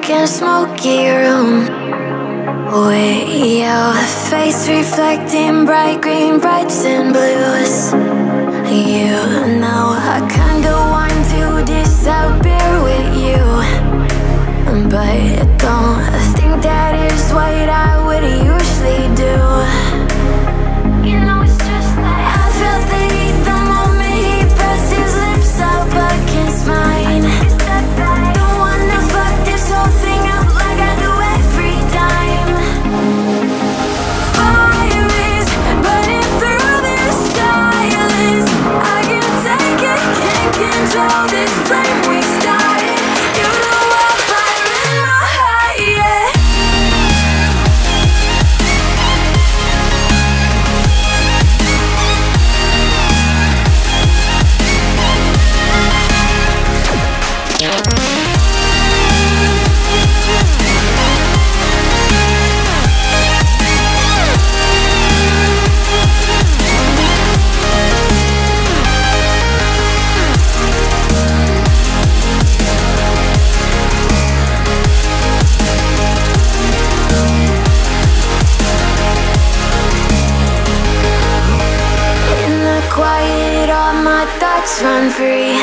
dark and smoky room, with your face reflecting bright green, brights and blues. You know I kinda want to disappear with you, but I don't think that is what I would usually do. You know it's just like I felt the heat the moment he pressed his lips up against mine. Run free,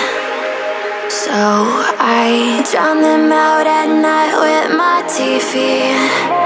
so I drown them out at night with my TV.